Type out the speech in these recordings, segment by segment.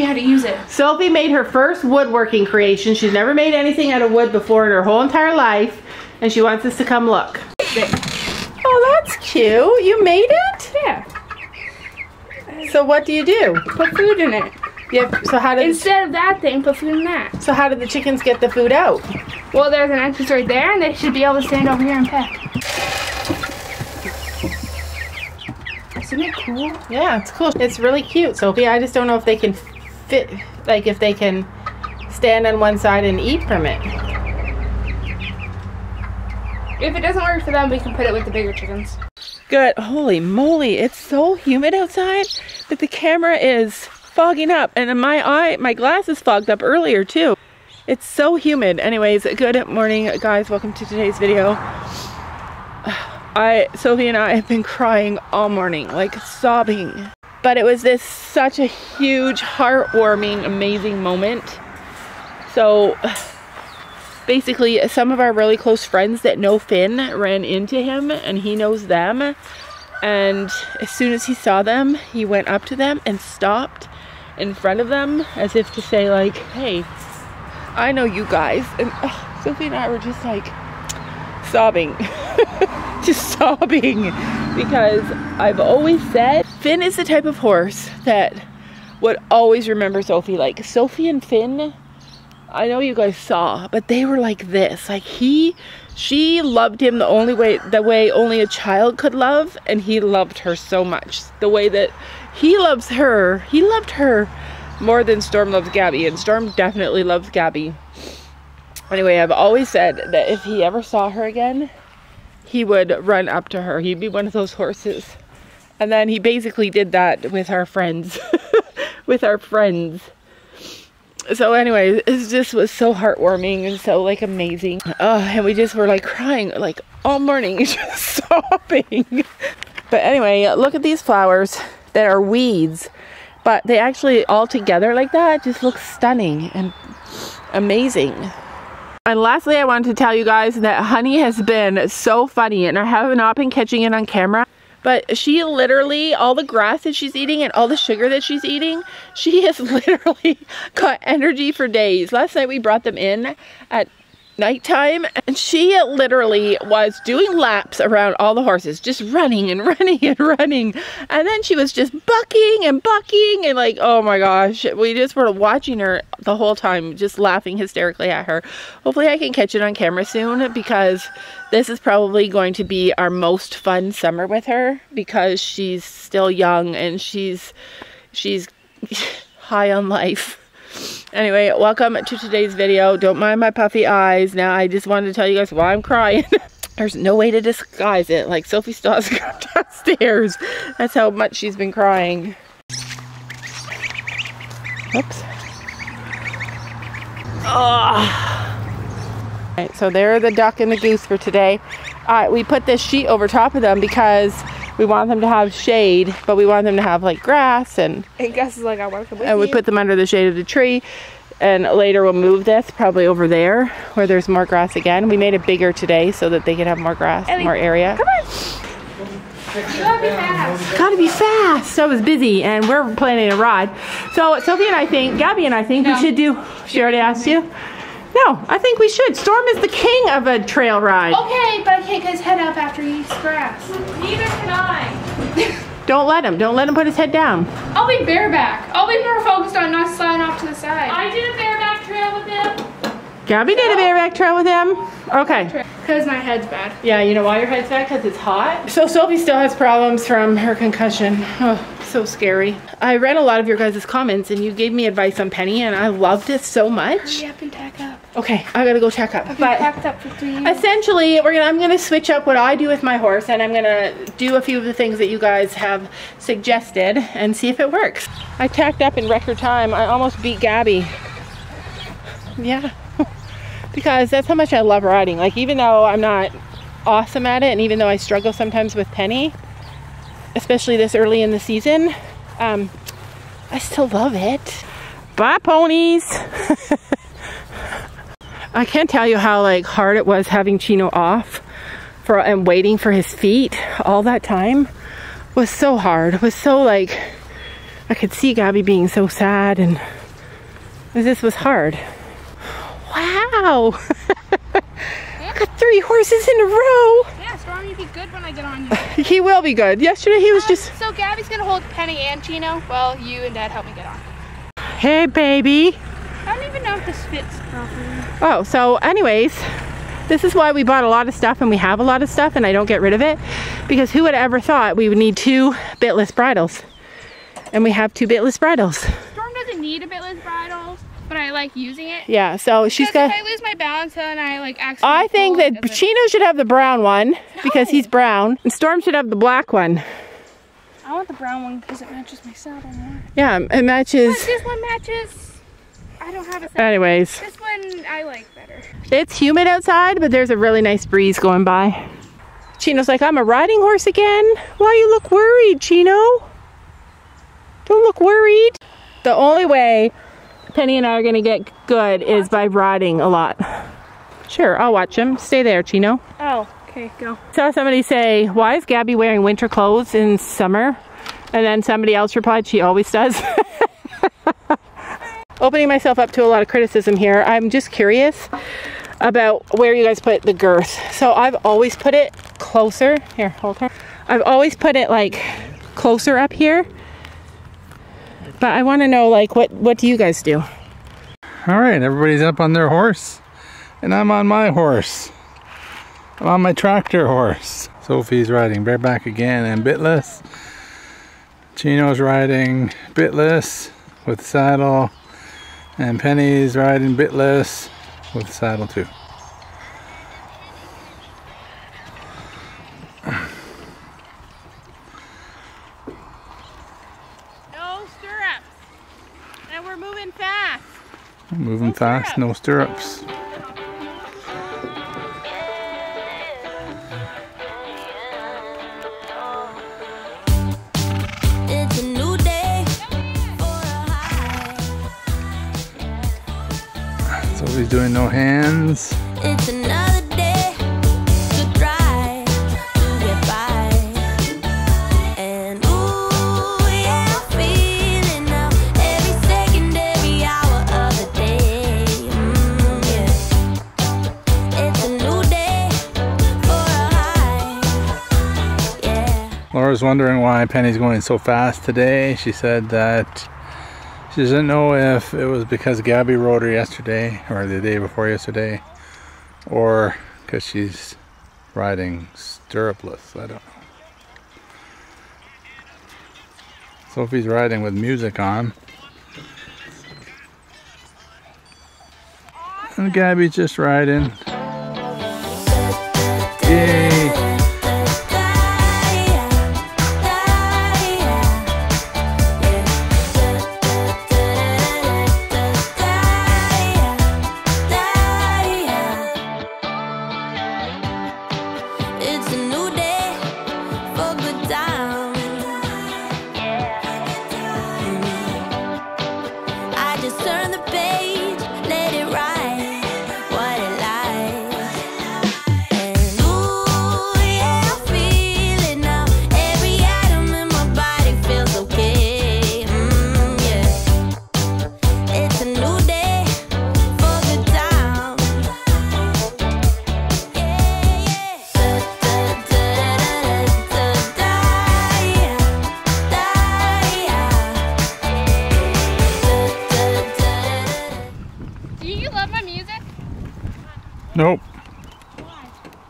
me how to use it. Sophie made her first woodworking creation. She's never made anything out of wood before in her whole entire life, and she wants us to come look. Oh, that's cute. You made it? Yeah. So what do you do? Put food in it. Yep. So how did, instead of that thing, put food in that. So how did the chickens get the food out? Well, there's an entrance right there, and they should be able to stand over here and peck. Isn't it cool? Yeah, it's cool. It's really cute, Sophie. I just don't know if they can fit, like if they can stand on one side and eat from it. If it doesn't work for them, we can put it with the bigger chickens. Good. Holy moly, it's so humid outside that the camera is fogging up, and my glasses fogged up earlier too. It's so humid. Anyways, good morning, guys. Welcome to today's video. Sophie and I have been crying all morning, like sobbing. But it was such a huge, heartwarming, amazing moment. So basically, some of our really close friends that know Finn ran into him, and he knows them. And as soon as he saw them, he went up to them and stopped in front of them as if to say, like, hey, I know you guys. And Sophie and I were just like sobbing. Just sobbing, because I've always said Finn is the type of horse that would always remember Sophie. Like, Sophie and Finn, I know you guys saw, but they were like this. Like, she loved him the way only a child could love, and he loved her so much. The way that he loves her, he loved her more than Storm loves Gabby, and Storm definitely loves Gabby. Anyway, I've always said that if he ever saw her again, he would run up to her. He'd be one of those horses. And then he basically did that with our friends. With our friends. So anyway, it just was so heartwarming and so, like, amazing. And we just were, like, crying, like, all morning. Just sobbing. But anyway, look at these flowers that are weeds. But they actually, all together like that, just look stunning and amazing. And lastly, I wanted to tell you guys that Honey has been so funny, and I have not been catching it on camera, but she literally, all the grass that she's eating and all the sugar that she's eating, she has literally got energy for days. Last night we brought them in at nighttime, and she literally was doing laps around all the horses, just running and running and running, and then she was just bucking and bucking, and like, oh my gosh, we just were watching her the whole time, just laughing hysterically at her. Hopefully I can catch it on camera soon, because this is probably going to be our most fun summer with her, because she's still young and she's high on life. Anyway, welcome to today's video. Don't mind my puffy eyes. Now, I just wanted to tell you guys why I'm crying. There's no way to disguise it. Like, Sophie still has to go downstairs. That's how much she's been crying. Oops. Oh. Alright, so they're the duck and the goose for today. Alright, we put this sheet over top of them because we want them to have shade, but we want them to have, like, grass, and grass is like I want them with. And we put them under the shade of the tree, and later we'll move this probably over there where there's more grass again. We made it bigger today so that they can have more grass, Ellie, more area. Come on! You gotta be fast. Gotta be fast. So I was busy, and we're planning a ride. So Sophie and I think, Gabby and I think we should do. She already asked you. No, I think we should. Storm is the king of a trail ride. Okay, but I can't get his head up after he eats grass. Neither can I. Don't let him. Don't let him put his head down. I'll be bareback. I'll be more focused on not sliding off to the side. I did a bareback trail with him. Gabby did a bareback trail with him. Okay. Because my head's bad. Yeah, you know why your head's bad? Because it's hot. So Sophie still has problems from her concussion. Oh, so scary. I read a lot of your guys' comments, and you gave me advice on Penny, and I loved it so much. Hurry up and tack up. Okay, I gotta go check up. I've been packed up for 3 years. Essentially, I'm gonna switch up what I do with my horse, and I'm gonna do a few of the things that you guys have suggested and see if it works. I tacked up in record time. I almost beat Gabby. Yeah, because that's how much I love riding. Like, even though I'm not awesome at it, and even though I struggle sometimes with Penny, especially this early in the season, I still love it. Bye, ponies. I can't tell you how, like, hard it was having Chino off and waiting for his feet all that time. It was so hard. It was so, like, I could see Gabby being so sad, and this was hard. Wow! Yeah. Got 3 horses in a row! Yeah, Stormy will be good when I get on you. He will be good. Yesterday he was just... So Gabby's gonna hold Penny and Chino while you and Dad help me get on. Hey, baby! I don't even know if this fits properly. Oh, so anyways, this is why we bought a lot of stuff, and we have a lot of stuff, and I don't get rid of it. Because who would have ever thought we would need 2 bitless bridles? And we have 2 bitless bridles. Storm doesn't need a bitless bridle, but I like using it. Yeah, so she's got... If I lose my balance and I like accidentally... I think that Chino should have the brown one, because he's brown. And Storm should have the black one. I want the brown one because it matches my saddle more. Yeah, it matches... But this one matches... I don't have a saddle. Anyways. This one I like better. It's humid outside, but there's a really nice breeze going by. Chino's like, I'm a riding horse again. Why you look worried, Chino? Don't look worried. The only way Penny and I are gonna get good is by riding a lot. Sure, I'll watch him. Stay there, Chino. Oh, okay, go. Saw somebody say, why is Gabby wearing winter clothes in summer? And then somebody else replied, she always does. Opening myself up to a lot of criticism here. I'm just curious about where you guys put the girth. So I've always put it closer. Here, hold her. I've always put it like closer up here. But I want to know, like, what do you guys do? All right, everybody's up on their horse, and I'm on my horse. I'm on my tractor horse. Sophie's riding bareback again and bitless. Chino's riding bitless with saddle, and Penny's riding bitless with saddle too. Moving fast, no stirrups. So he's doing no hands. It's another day to try to get by. And ooh, yeah, I'm feeling now every second, every hour of the day. Yeah. It's a new day for a high. Yeah. Laura's wondering why Penny's going so fast today. She said that she doesn't know if it was because Gabby rode her yesterday, or the day before yesterday, or because she's riding stirrupless. I don't know. Sophie's riding with music on. And Gabby's just riding. Yay! Nope.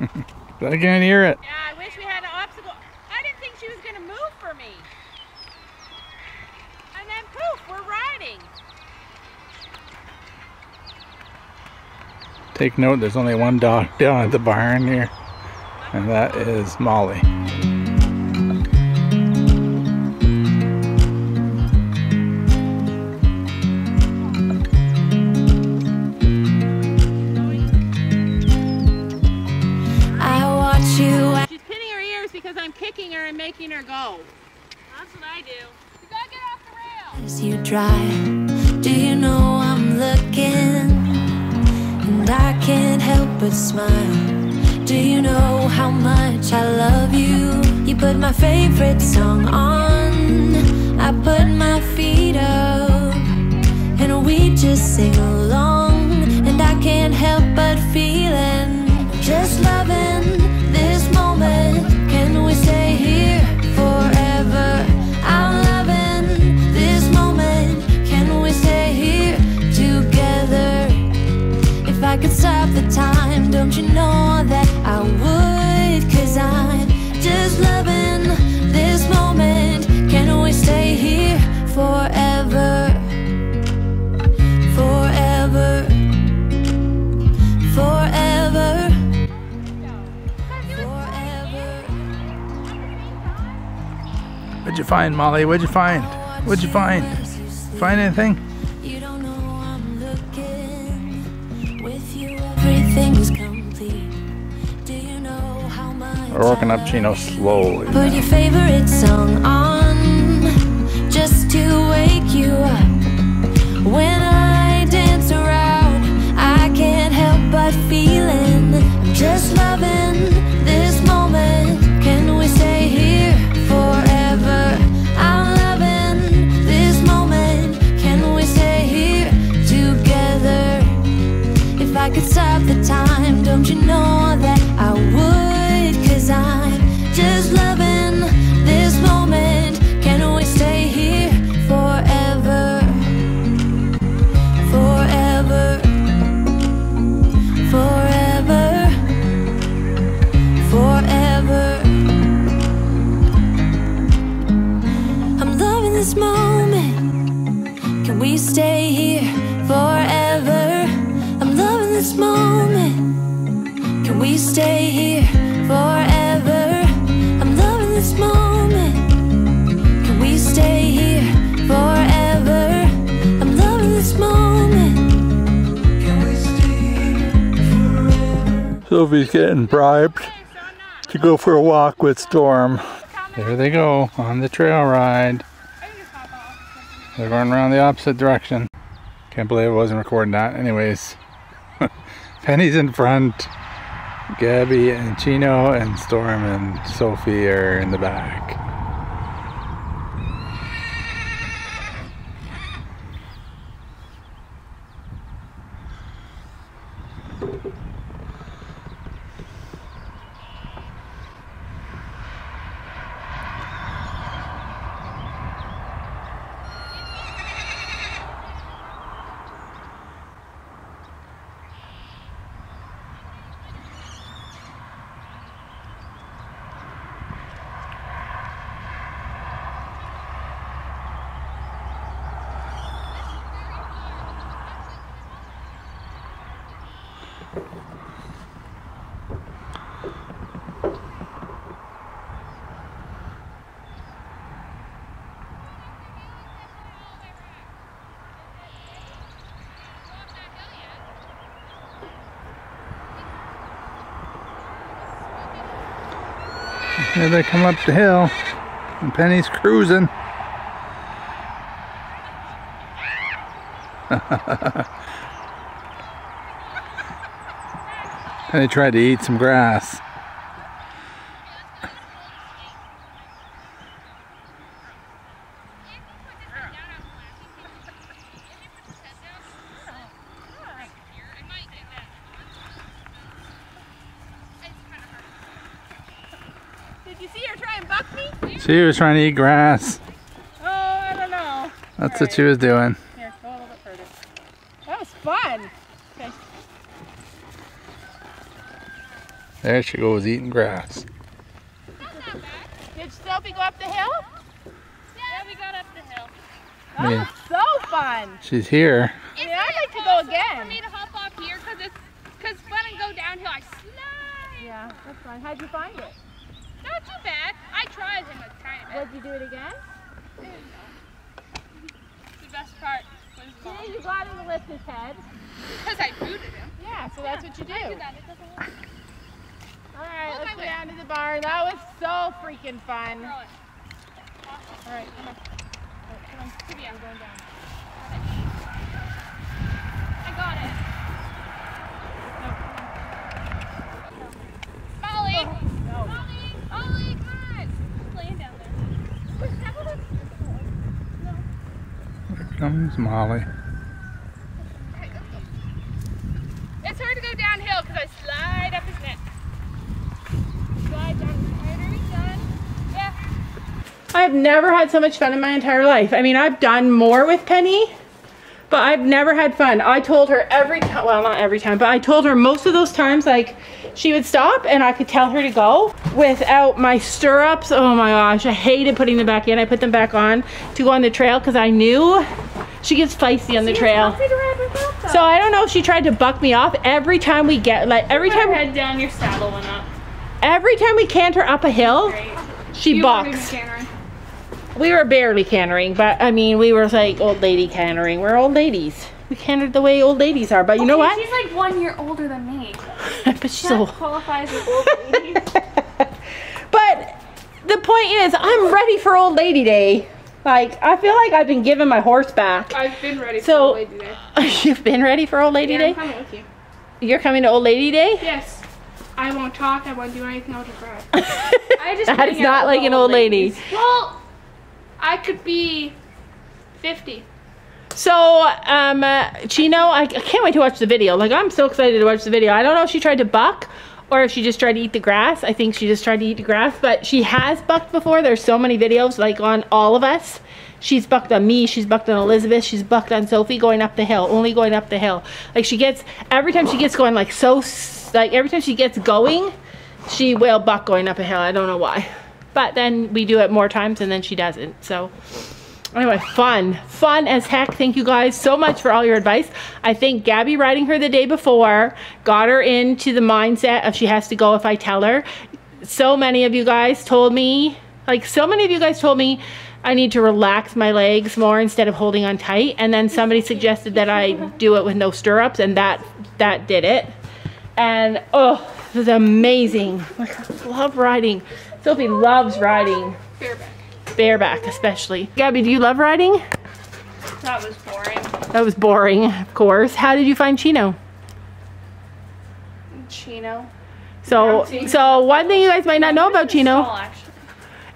I can't hear it. Yeah, I wish we had an obstacle. I didn't think she was going to move for me. And then poof, we're riding. Take note, there's only one dog down at the barn here. And that is Molly. And making her go. That's what I do. You gotta get off the rail. As you drive, do you know I'm looking? And I can't help but smile. Do you know how much I love you? You put my favorite song on. I put my feet up and we just sing along, and I can't help but feeling just loving this moment. Can we stay here forever? I'm loving this moment. Can we stay here together? If I could stop the time, don't you know that I would? 'Cause I'm just loving this moment. Can we stay here forever? Forever. Forever. What'd you find, Molly? What'd you find? What'd you find? Find anything? You don't know I'm looking. With you everything's complete. Do you know how much? We're working up Chino slowly. Put your favorite song on just to wake you up. When I dance around, I can't help but feeling just loving this moment. Can we stay here forever? I'm loving this moment. Can we stay here together? If I could stop the time, don't you know that I would? 'Cause I'm just loving this moment. Can we stay here forever? Forever. Forever. Forever. I'm loving this moment. Can we stay here forever? I'm loving this moment. Can we stay here forever? I'm loving this moment. Can we stay here forever? I'm loving this moment. Can we stay here forever? Sophie's getting bribed to go for a walk with Storm. There they go on the trail ride. They're going around the opposite direction. Can't believe I wasn't recording that. Anyways, Penny's in front. Gabby and Chino and Storm and Sophie are in the back. Here they come up the hill, and Penny's cruising. Penny tried to eat some grass. She was trying to eat grass. Oh, I don't know. That's what she was doing. Here, go a little bit further. That was fun. Okay. There she goes, eating grass. That's not bad. Did Sophie go up the hill? Yeah, we got up the hill. That was so fun. She's here. Yeah, I'd like to go again. For me to hop off here because when I go downhill, I slide. Yeah, that's fun. How'd you find it? Not too bad. I tried him a tiny bit. Would you do it again? The best part was mom. Yeah, you got him to lift his head. Because I booted him. Yeah, so that's what you do. I do that. It doesn't work. Alright, well, let's go down to the barn. That was so freaking fun. Throw it. Awesome. Alright, come on. All right, come on. Come here. We're going down. I got it. No, come on. Molly! No. Molly! Ollie, come on! He's laying down there. comes Molly. It's hard to go downhill because I slide up his neck. Slide down. Are we done? Yeah. I've never had so much fun in my entire life. I mean, I've done more with Penny, but I've never had fun. I told her every time, well, not every time, but I told her most of those times, like, she would stop and I could tell her to go without my stirrups. Oh my gosh, I hated putting them back in. I put them back on to go on the trail because I knew she gets feisty on the trail. So I don't know if she tried to buck me off every time we get, like, every time we head down, your saddle went up. Every time we canter up a hill, she bucks. We were barely cantering, but I mean, we were like old lady cantering. We're old ladies. We cantered the way old ladies are, but you know what? She's like 1 year older than me. But she's old. Qualifies as old lady. But the point is, I'm ready for old lady day. Like, I feel like I've been given my horse back. I've been ready for old lady day. You've been ready for old lady day? I'm coming with you. You're coming to old lady day? Yes. I won't talk. I won't do anything. I'll just ride. I just that is not like an old lady. Well, I could be 50. So, Chino, I can't wait to watch the video. Like, I'm so excited to watch the video. I don't know if she tried to buck or if she just tried to eat the grass. I think she just tried to eat the grass, but she has bucked before. There's so many videos, like, on all of us. She's bucked on me. She's bucked on Elizabeth. She's bucked on Sophie going up the hill, only going up the hill. Like, she gets, every time she gets going, like, so, like, every time she gets going, she will buck going up a hill. I don't know why. But then we do it more times and then she doesn't. So anyway, fun as heck. Thank you guys so much for all your advice. I think Gabby riding her the day before got her into the mindset of she has to go if I tell her. So many of you guys told me, like, so many of you guys told me I need to relax my legs more instead of holding on tight. And then somebody suggested that I do it with no stirrups, and that did it. And oh, this is amazing. I love riding. Sophie loves riding. Bareback especially. Gabby, do you love riding? That was boring. That was boring, of course. How did you find Chino? Chino. So one thing you guys might not know about Chino.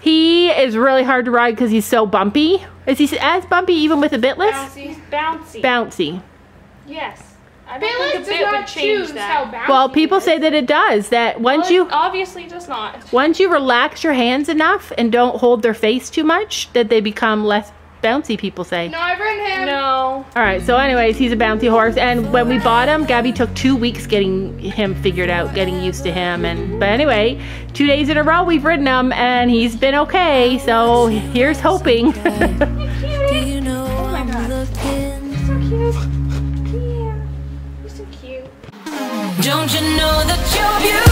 He is really hard to ride because he's so bumpy. Is he as bumpy even with a bitless? Bouncy. Yes. Bitless does not choose how bouncy. Well, people say that it does. That once you obviously does not. Once you relax your hands enough and don't hold their face too much, that they become less bouncy. People say. No, I've ridden him. No. All right. So, anyways, he's a bouncy horse, and when we bought him, Gabby took 2 weeks getting him figured out, getting used to him, and but anyway, 2 days in a row we've ridden him, and he's been okay. So here's hoping. Don't you know that you're beautiful?